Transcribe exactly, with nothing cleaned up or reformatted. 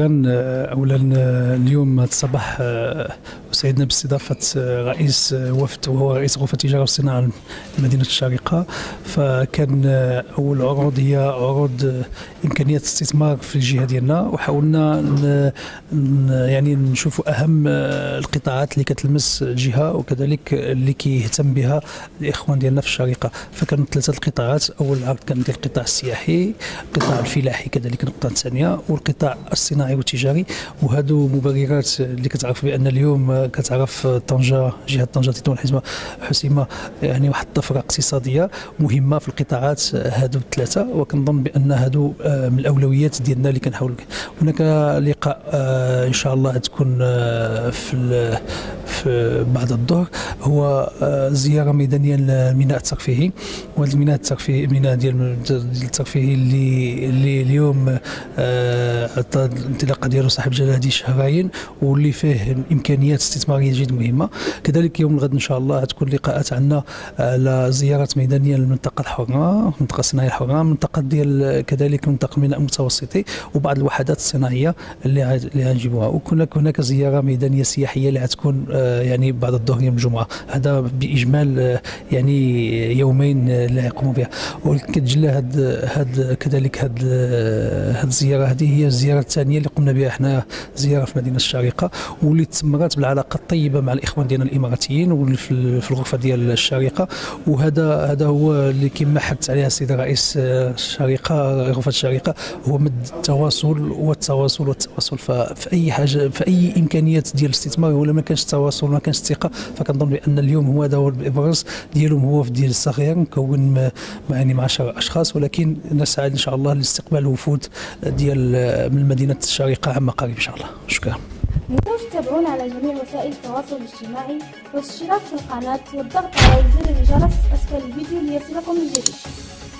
شكرا اولا اليوم الصباح سعدنا باستضافه رئيس وفد وهو رئيس غرفه التجاره والصناعه لمدينه الشارقه، فكان اول عروض هي عروض امكانيه الاستثمار في الجهه ديالنا، وحاولنا يعني نشوفوا اهم القطاعات اللي كتلمس الجهه وكذلك اللي كيهتم بها الاخوان ديالنا في الشارقه، فكانوا ثلاثه القطاعات. اول عرض كان ديال القطاع السياحي، القطاع الفلاحي كذلك النقطه الثانيه، والقطاع الصناعي والتجاري. وهادو مبررات اللي كتعرف بان اليوم كتعرف طنجة، جهة طنجة تطون الحزمة حسيمة، يعني واحد الطفرة اقتصادية مهمة في القطاعات هادو الثلاثة، وكنظن بأن هادو من الأولويات ديالنا اللي كنحاول. هناك لقاء إن شاء الله تكون في, في بعد الظهر، هو زيارة ميدانية للميناء الترفيهي، وهذا الميناء الترفيهي ميناء ديال الترفيهي اللي اللي اليوم الانطلاقة ديالو صاحب جلاله هذه شهرين، واللي فيه إمكانيات استثماريه جد مهمه. كذلك يوم الغد ان شاء الله تكون لقاءات عندنا على زياره ميدانيه للمنطقه الحره، المنطقه الصناعيه الحره، المنطقه ديال كذلك منطقه الميناء المتوسطي وبعض الوحدات الصناعيه اللي اللي غنجيبوها، وكذلك هناك زياره ميدانيه سياحيه اللي غتكون يعني بعد الظهر يوم الجمعه. هذا باجمال يعني يومين اللي غيقوموا بها، وكتجلى هذا هذا كذلك هذا هذه الزياره هذه هي الزياره الثانيه اللي قمنا بها حنا، زياره في مدينه الشارقه واللي تمرات بالعلاقه طيبه مع الاخوان ديالنا الاماراتيين وفي الغرفه ديال الشارقه. وهذا هذا هو اللي كما حدث عليها السيد رئيس الشارقه غرفه الشارقه، هو مد التواصل والتواصل والتواصل. ففي اي حاجه في اي امكانيات ديال الاستثمار ولا ما كانش التواصل وما كانش الثقه، فكنظن بان اليوم هو هذا هو الابرز ديالهم، هو في ديال الصغير مكون يعني مع عشرة اشخاص، ولكن نسعى ان شاء الله لاستقبال وفود ديال من مدينه الشارقه عما قريب ان شاء الله. شكرا. يمكنكم تتابعونا على جميع وسائل التواصل الاجتماعي والاشتراك في القناة والضغط على زر الجرس أسفل الفيديو ليصلكم الجديد.